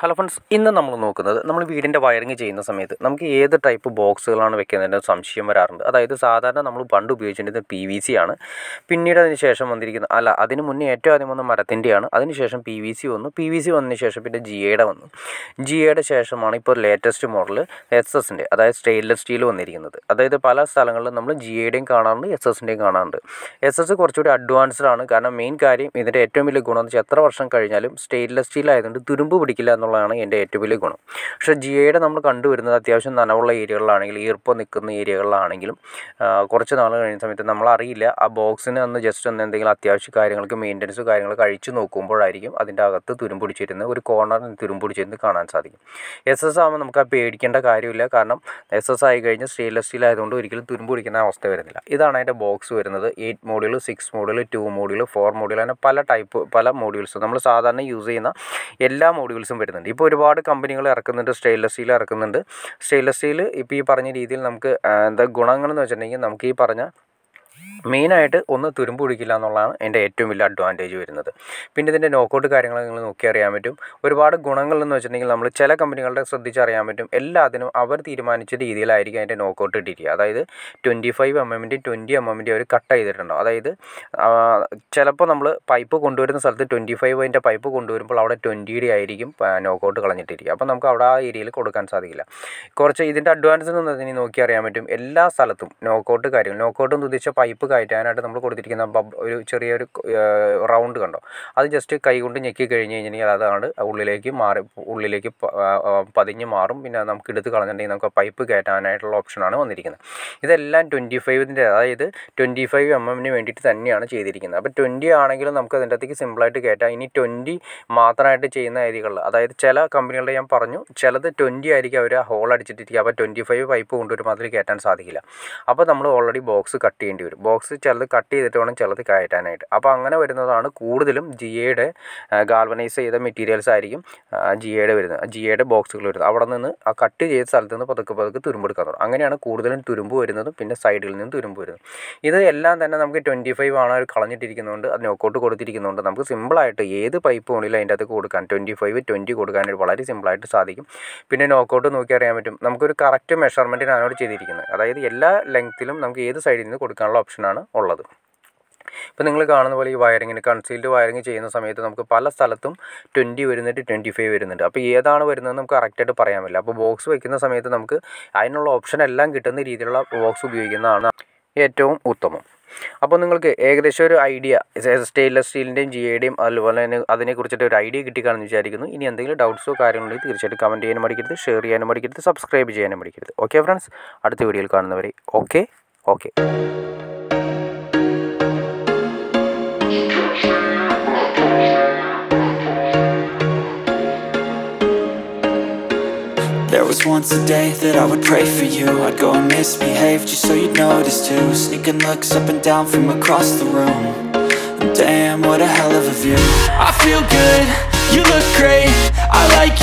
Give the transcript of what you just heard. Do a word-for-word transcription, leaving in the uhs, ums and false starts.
Hello friends, ഇന്ന് നമ്മൾ നോക്കുന്നത് നമ്മൾ വീടിൻ്റെ വയറിങ് ചെയ്യുന്ന സമയത്ത് നമുക്ക് ഏത് ടൈപ്പ് ബോക്സുകളാണ് വെക്കുന്നതിൻ്റെ സംശയം വരാറുണ്ട്. അതായത് സാധാരണ നമ്മൾ പണ്ട് ഉപയോഗിച്ചിരുന്നത് പി വി സി ആണ്, പിന്നീട് അതിന് ശേഷം വന്നിരിക്കുന്ന അല്ല അതിന് മുന്നേ ഏറ്റവും ആദ്യം വന്ന മരത്തിൻ്റെയാണ്, അതിനുശേഷം പി വി സി വന്നു, പി വി സി വന്നതിന് ശേഷം പിന്നെ ജി എയുടെ വന്നു, ജി എയുടെ ശേഷമാണ് ഇപ്പോൾ ലേറ്റസ്റ്റ് മോഡൽ എസ് എസിൻ്റെ അതായത് സ്റ്റെയിൻലെസ് സ്റ്റീൽ വന്നിരിക്കുന്നത്. അതായത് പല സ്ഥലങ്ങളിലും നമ്മൾ ജി എയുടെയും കാണാറുണ്ട്, എസ് എസിൻ്റെയും കാണാറുണ്ട്. എസ് എസ് കുറച്ചുകൂടി അഡ്വാൻസ്ഡ് ആണ്. കാരണം മെയിൻ കാര്യം ഇതിൻ്റെ ഏറ്റവും വലിയ ഗുണം എന്ന് വെച്ചാൽ എത്ര വർഷം കഴിഞ്ഞാലും സ്റ്റെയിൻലെസ് സ്റ്റീൽ ആയതുകൊണ്ട് തുരുമ്പ് പിടിക്കില്ല എന്നുള്ളതാണ് എൻ്റെ ഏറ്റവും വലിയ ഗുണം. പക്ഷേ ജി എയുടെ നമ്മൾ കണ്ടുവരുന്നത് അത്യാവശ്യം നനവുള്ള ഏരിയകളിലാണെങ്കിലും ഈർപ്പം നിൽക്കുന്ന ഏരിയകളിലാണെങ്കിലും കുറച്ച് നാൾ കഴിയുന്ന സമയത്ത് നമ്മളറിയില്ല, ആ ബോക്സിന് അന്ന് ജസ്റ്റ് ഒന്ന് എന്തെങ്കിലും അത്യാവശ്യ കാര്യങ്ങൾക്ക് മെയിൻ്റനൻസ് കാര്യങ്ങളൊക്കെ അഴിച്ചു നോക്കുമ്പോഴായിരിക്കും അതിൻ്റെ അകത്ത് തുരുമ്പിടിച്ചിരുന്ന് ഒരു കോർണറിൽ തുരുമ്പിടിച്ചിരുന്ന് കാണാൻ സാധിക്കും. എസ് എസ് ആകുമ്പോൾ നമുക്ക് ആ പേടിക്കേണ്ട കാര്യമില്ല. കാരണം എസ് എസ് ആയി കഴിഞ്ഞാൽ സ്റ്റെയിൻലെസ് സ്റ്റീൽ ആയതുകൊണ്ട് ഒരിക്കലും തുരുമ്പ് പിടിക്കുന്ന അവസ്ഥ വരുന്നില്ല. ഇതാണ് അതിൻ്റെ ബോക്സ് വരുന്നത്. Eight module, six module, two module, four module, അങ്ങനെ പല ടൈപ്പ് പല മോഡ്യൂൾസ് നമ്മൾ സാധാരണ യൂസ് ചെയ്യുന്ന എല്ലാ മോഡ്യൂൾസും വരുന്നുണ്ട്. ഇപ്പോൾ ഒരുപാട് കമ്പനികൾ ഇറക്കുന്നുണ്ട്, സ്റ്റെയിൻലെസ് സ്റ്റീൽ ഇറക്കുന്നുണ്ട്. സ്റ്റെയിൻലെസ് സ്റ്റീൽ ഇപ്പോൾ ഈ പറഞ്ഞ രീതിയിൽ നമുക്ക് എന്താ ഗുണങ്ങളെന്ന് വെച്ചിട്ടുണ്ടെങ്കിൽ നമുക്ക് ഈ പറഞ്ഞ മെയിനായിട്ട് ഒന്ന് തുരുമ്പ് പിടിക്കില്ല എന്നുള്ളതാണ് എൻ്റെ ഏറ്റവും വലിയ അഡ്വാൻറ്റേജ് വരുന്നത്. പിന്നെ ഇതിൻ്റെ നോക്കൗട്ട് കാര്യങ്ങൾ നിങ്ങൾ നോക്കി അറിയാൻ പറ്റും. ഒരുപാട് ഗുണങ്ങളെന്ന് വെച്ചിട്ടുണ്ടെങ്കിൽ നമ്മൾ ചില കമ്പനികളുടെ ശ്രദ്ധിച്ചറിയാൻ പറ്റും. എല്ലാത്തിനും അവർ തീരുമാനിച്ച രീതിയിലായിരിക്കും അതിൻ്റെ നോക്കൗട്ട് ഇട്ടിരിക്കുക. അതായത് ട്വൻറ്റി ഫൈവ് എം എമ്മിൻ്റെയും ട്വൻറ്റി എം എമ്മിൻ്റെയും അവർ കട്ട് ചെയ്തിട്ടുണ്ടോ. അതായത് ചിലപ്പോൾ നമ്മൾ പൈപ്പ് കൊണ്ടുവരുന്ന സ്ഥലത്ത് ട്വൻറ്റി ഫൈവ് അതിൻ്റെ പൈപ്പ് കൊണ്ടുവരുമ്പോൾ അവിടെ ട്വൻറ്റിയുടെ ആയിരിക്കും നോക്കൗട്ട് കളഞ്ഞിട്ടിരിക്കുക. അപ്പോൾ നമുക്ക് അവിടെ ആ ഏരിയയിൽ കൊടുക്കാൻ സാധിക്കില്ല. കുറച്ച് ഇതിൻ്റെ അഡ്വാൻസ് എന്ന് അതിനെ നോക്കി അറിയാൻ പറ്റും. എല്ലാ സ്ഥലത്തും നോക്കൗട്ട് കാര്യങ്ങൾ നോക്കൗട്ട് എന്ന് ഉദ്ദേശിച്ച പൈപ്പ് കയറ്റാനായിട്ട് നമ്മൾ കൊടുത്തിരിക്കുന്ന ബബ് ഒരു ചെറിയൊരു റൗണ്ട് കണ്ടോ, അത് ജസ്റ്റ് കൈ കൊണ്ട് ഞെക്കി കഴിഞ്ഞ് കഴിഞ്ഞിട്ടുണ്ടെങ്കിൽ അതാണ് ഉള്ളിലേക്ക് മാറി ഉള്ളിലേക്ക് പതിഞ്ഞ് മാറും. പിന്നെ നമുക്ക് എടുത്ത് കളഞ്ഞിട്ടുണ്ടെങ്കിൽ നമുക്ക് പൈപ്പ് കയറ്റാനായിട്ടുള്ള ഓപ്ഷനാണ് വന്നിരിക്കുന്നത്. ഇതെല്ലാം ട്വൻറ്റി ഫൈവിൻ്റെ അതായത് ട്വൻറ്റി ഫൈവ് എം എമ്മിന് വേണ്ടിയിട്ട് തന്നെയാണ് ചെയ്തിരിക്കുന്നത്. അപ്പോൾ ട്വൻറ്റി ആണെങ്കിലും നമുക്ക് അതിൻ്റെ അകത്തേക്ക് സിമ്പിളായിട്ട് കയറ്റാം. ഇനി ട്വൻറ്റി മാത്രമായിട്ട് ചെയ്യുന്ന ഏരിയകളിൽ അതായത് ചില കമ്പനികളുടെ ഞാൻ പറഞ്ഞു ചിലത് ട്വൻറ്റി ആയിരിക്കും അവർ ഹോൾ അടിച്ചിട്ടിരിക്കുക. അപ്പോൾ ട്വൻറ്റി ഫൈവ് പൈപ്പ് കൊണ്ടുവരുമ്പോൾ അതിൽ കയറ്റാൻ സാധിക്കില്ല. അപ്പോൾ നമ്മൾ ഓൾറെഡി ബോക്സ് കട്ട് ചെയ്യേണ്ടി വരും. ബോക്സ് ചിലത് കട്ട് ചെയ്തിട്ട് വേണം ചിലത് കയറ്റാനായിട്ട്. അപ്പോൾ അങ്ങനെ വരുന്നതാണ് കൂടുതലും ജി എയുടെ ഗാൽവനൈസ് ചെയ്ത മെറ്റീരിയൽസ് ആയിരിക്കും ജി എയുടെ വരുന്നത്, ജി എയുടെ ബോക്സുകൾ വരുന്നത്. അവിടെ നിന്ന് ആ കട്ട് ചെയ്ത സ്ഥലത്ത് നിന്ന് പതുക്കെ പതുക്കെ തുരുമ്പെടുക്കാൻ തുടങ്ങും. അങ്ങനെയാണ് കൂടുതലും തുരുമ്പ് വരുന്നതും പിന്നെ സൈഡിൽ നിന്നും തുരുമ്പ് വരുന്നത്. ഇത് എല്ലാം തന്നെ നമുക്ക് ട്വൻറ്റി ഫൈവ് ആണ് അവർ കളഞ്ഞിട്ടിരിക്കുന്നതുകൊണ്ട് അത് നോക്കൗട്ട് കൊടുത്തിരിക്കുന്നതുകൊണ്ട് നമുക്ക് സിമ്പിളായിട്ട് ഏത് പൈപ്പ് വേണമെങ്കിലും അതിൻ്റെ അകത്ത് കൊടുക്കാൻ ട്വൻറ്റി ഫൈവ് ട്വൻറ്റി കൊടുക്കാനായിട്ട് വളരെ സിമ്പിളായിട്ട് സാധിക്കും. പിന്നെ നോക്കൗട്ട് നോക്കി അറിയാൻ പറ്റും. നമുക്കൊരു കറക്റ്റ് മെഷർമെൻറ്റിനാണ് അവർ ചെയ്തിരിക്കുന്നത്. അതായത് എല്ലാ ലെങ്ത്തിലും നമുക്ക് ഏത് സൈഡിൽ നിന്ന് കൊടുക്കാനുള്ള ഓപ്ഷൻ ആണ് ഉള്ളത്. ഇപ്പോൾ നിങ്ങൾ കാണുന്ന പോലെ ഈ വയറിങ്ങിന് കൺസീൽഡ് വയറിങ് ചെയ്യുന്ന സമയത്ത് നമുക്ക് പല സ്ഥലത്തും ട്വൻറ്റി വരുന്നുണ്ട്, ട്വൻറ്റി ഫൈവ് വരുന്നുണ്ട്. അപ്പോൾ ഏതാണ് വരുന്നത് നമുക്ക് കറക്റ്റായിട്ട് പറയാൻ പറ്റില്ല. അപ്പോൾ ബോക്സ് വയ്ക്കുന്ന സമയത്ത് നമുക്ക് അതിനുള്ള ഓപ്ഷൻ എല്ലാം കിട്ടുന്ന രീതിയിലുള്ള ബോക്സ് ഉപയോഗിക്കുന്നതാണ് ഏറ്റവും ഉത്തമം. അപ്പോൾ നിങ്ങൾക്ക് ഏകദേശം ഒരു ഐഡിയ സ്റ്റെയിൻലെസ് സ്റ്റീലിൻ്റെയും ജി എയുടെയും അതുപോലെ തന്നെ അതിനെക്കുറിച്ചിട്ട് ഒരു ഐഡിയ കിട്ടിക്കാണെന്ന് വിചാരിക്കുന്നു. ഇനി എന്തെങ്കിലും ഡൗട്ട്സോ കാര്യങ്ങളോ തീർച്ചയായിട്ടും കമൻറ്റ് ചെയ്യാനും മടിക്കരുത്, ഷെയർ ചെയ്യാനും മടിക്കരുത്, സബ്സ്ക്രൈബ് ചെയ്യാനും മടിക്കരുത്. ഓക്കെ ഫ്രണ്ട്സ്, അടുത്ത വീഡിയോയിൽ കാണുന്നവരെ okay okay. There was once a day that I would pray for you. I'd go and misbehave just so you'd notice too. Sneaking looks up and down from across the room. Damn, what a hell of a view. I feel good, you look great, I like you.